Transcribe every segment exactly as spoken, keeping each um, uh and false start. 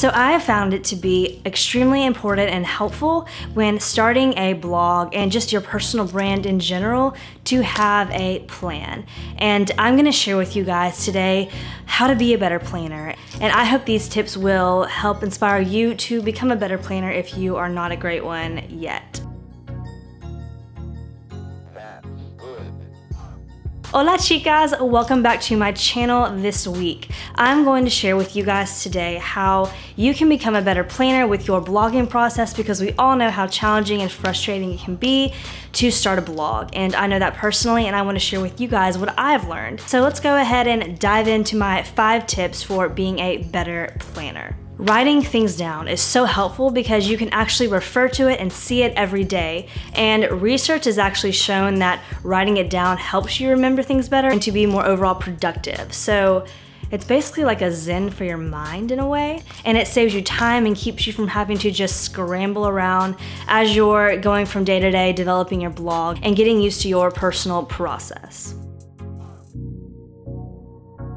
So I have found it to be extremely important and helpful when starting a blog and just your personal brand in general to have a plan. And I'm gonna share with you guys today how to be a better planner. And I hope these tips will help inspire you to become a better planner if you are not a great one yet. Hola chicas, welcome back to my channel this week. I'm going to share with you guys today how you can become a better planner with your blogging process, because we all know how challenging and frustrating it can be to start a blog. And I know that personally, and I want to share with you guys what I've learned. So let's go ahead and dive into my five tips for being a better planner. Writing things down is so helpful because you can actually refer to it and see it every day. And research has actually shown that writing it down helps you remember things better and to be more overall productive. So it's basically like a zen for your mind in a way, and it saves you time and keeps you from having to just scramble around as you're going from day to day, developing your blog and getting used to your personal process.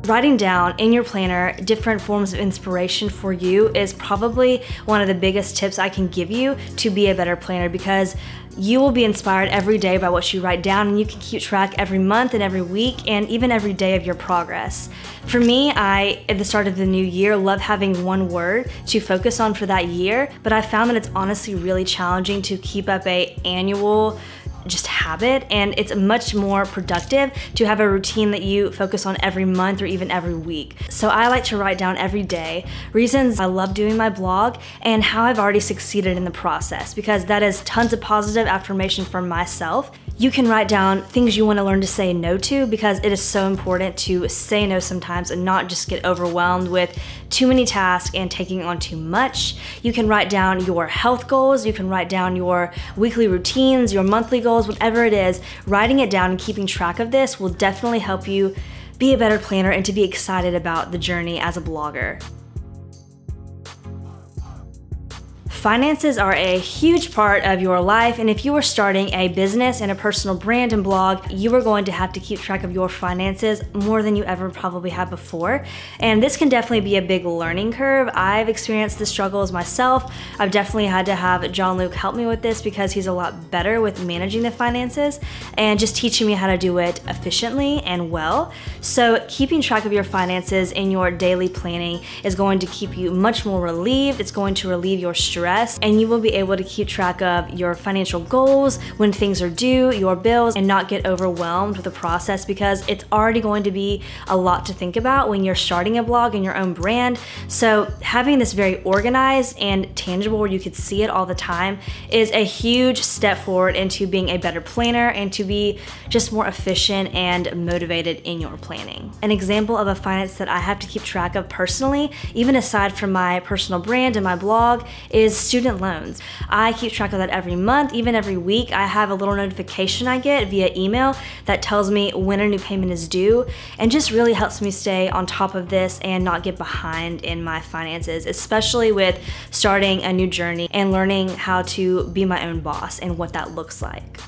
Writing down in your planner different forms of inspiration for you is probably one of the biggest tips I can give you to be a better planner, because you will be inspired every day by what you write down, and you can keep track every month and every week and even every day of your progress. For me, I, at the start of the new year, love having one word to focus on for that year, but I found that it's honestly really challenging to keep up a annual just habit, and it's much more productive to have a routine that you focus on every month or even every week. So I like to write down every day reasons I love doing my blog and how I've already succeeded in the process, because that is tons of positive affirmation for myself. You can write down things you want to learn to say no to, because it is so important to say no sometimes and not just get overwhelmed with too many tasks and taking on too much. You can write down your health goals, you can write down your weekly routines, your monthly goals, whatever it is. Writing it down and keeping track of this will definitely help you be a better planner and to be excited about the journey as a blogger. Finances are a huge part of your life, and if you are starting a business and a personal brand and blog, you are going to have to keep track of your finances more than you ever probably have before. And this can definitely be a big learning curve. I've experienced the struggles myself. I've definitely had to have John Luke help me with this, because he's a lot better with managing the finances and just teaching me how to do it efficiently and well. So keeping track of your finances in your daily planning is going to keep you much more relieved. It's going to relieve your stress, and you will be able to keep track of your financial goals, when things are due, your bills, and not get overwhelmed with the process, because it's already going to be a lot to think about when you're starting a blog and your own brand. So having this very organized and tangible where you could see it all the time is a huge step forward into being a better planner and to be just more efficient and motivated in your planning. An example of a finance that I have to keep track of personally, even aside from my personal brand and my blog, is student loans. I keep track of that every month, even every week. I have a little notification I get via email that tells me when a new payment is due, and just really helps me stay on top of this and not get behind in my finances, especially with starting a new journey and learning how to be my own boss and what that looks like.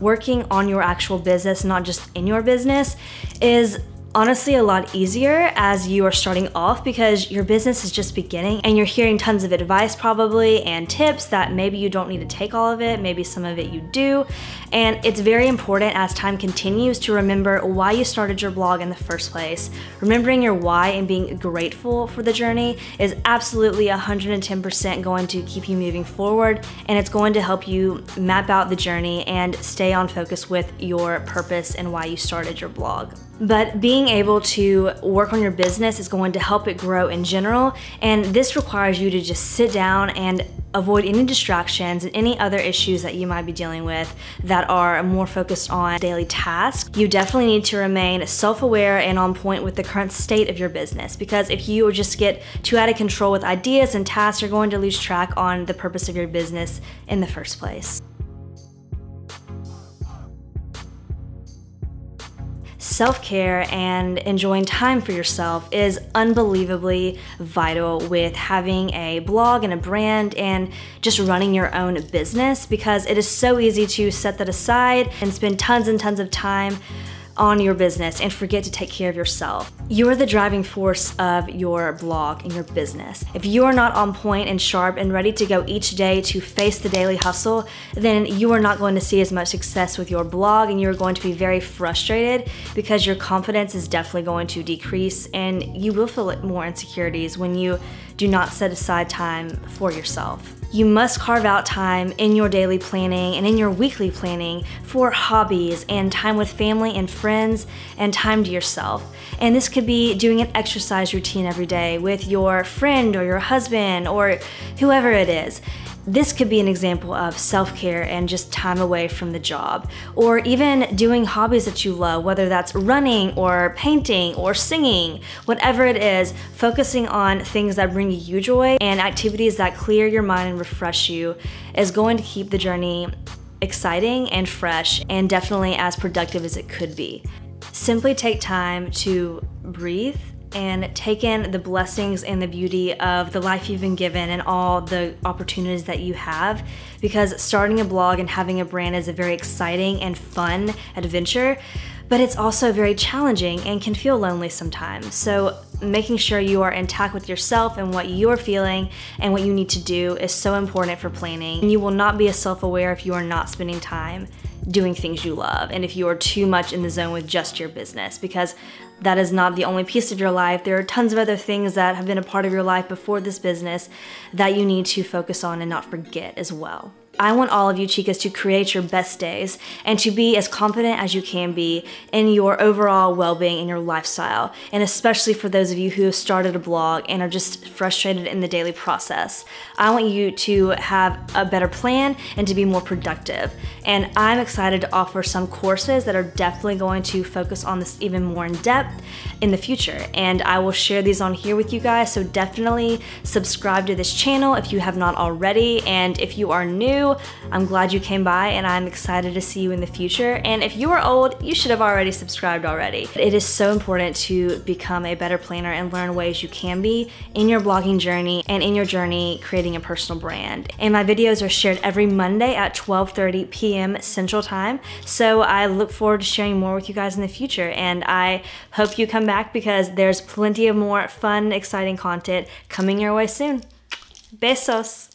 Working on your actual business, not just in your business, is honestly a lot easier as you are starting off, because your business is just beginning and you're hearing tons of advice probably and tips that maybe you don't need to take all of it, maybe some of it you do. And it's very important as time continues to remember why you started your blog in the first place. Remembering your why and being grateful for the journey is absolutely one hundred ten percent going to keep you moving forward, and it's going to help you map out the journey and stay on focus with your purpose and why you started your blog. But being able to work on your business is going to help it grow in general, and this requires you to just sit down and avoid any distractions and any other issues that you might be dealing with that are more focused on daily tasks. You definitely need to remain self-aware and on point with the current state of your business, because if you just get too out of control with ideas and tasks, you're going to lose track on the purpose of your business in the first place. Self-care and enjoying time for yourself is unbelievably vital with having a blog and a brand and just running your own business, because it is so easy to set that aside and spend tons and tons of time on your business and forget to take care of yourself. You are the driving force of your blog and your business. If you are not on point and sharp and ready to go each day to face the daily hustle, then you are not going to see as much success with your blog, and you're going to be very frustrated because your confidence is definitely going to decrease, and you will feel more insecurities when you do not set aside time for yourself. You must carve out time in your daily planning and in your weekly planning for hobbies and time with family and friends and time to yourself. And this could be doing an exercise routine every day with your friend or your husband or whoever it is. This could be an example of self-care and just time away from the job, or even doing hobbies that you love, whether that's running or painting or singing, whatever it is, focusing on things that bring you joy and activities that clear your mind and refresh you is going to keep the journey exciting and fresh and definitely as productive as it could be. Simply take time to breathe and take in the blessings and the beauty of the life you've been given and all the opportunities that you have, because starting a blog and having a brand is a very exciting and fun adventure, but it's also very challenging and can feel lonely sometimes. So making sure you are intact with yourself and what you're feeling and what you need to do is so important for planning. And you will not be as self-aware if you are not spending time doing things you love, and if you are too much in the zone with just your business, because that is not the only piece of your life. There are tons of other things that have been a part of your life before this business that you need to focus on and not forget as well. I want all of you chicas to create your best days and to be as confident as you can be in your overall well-being and your lifestyle, and especially for those of you who have started a blog and are just frustrated in the daily process. I want you to have a better plan and to be more productive, and I'm excited to offer some courses that are definitely going to focus on this even more in depth in the future, and I will share these on here with you guys, so definitely subscribe to this channel if you have not already, and if you are new, I'm glad you came by, and I'm excited to see you in the future. And if you are old, you should have already subscribed already. It is so important to become a better planner and learn ways you can be in your blogging journey and in your journey creating a personal brand. And my videos are shared every Monday at twelve thirty p m Central Time. So I look forward to sharing more with you guys in the future, and I hope you come back because there's plenty of more fun, exciting content coming your way soon. Besos.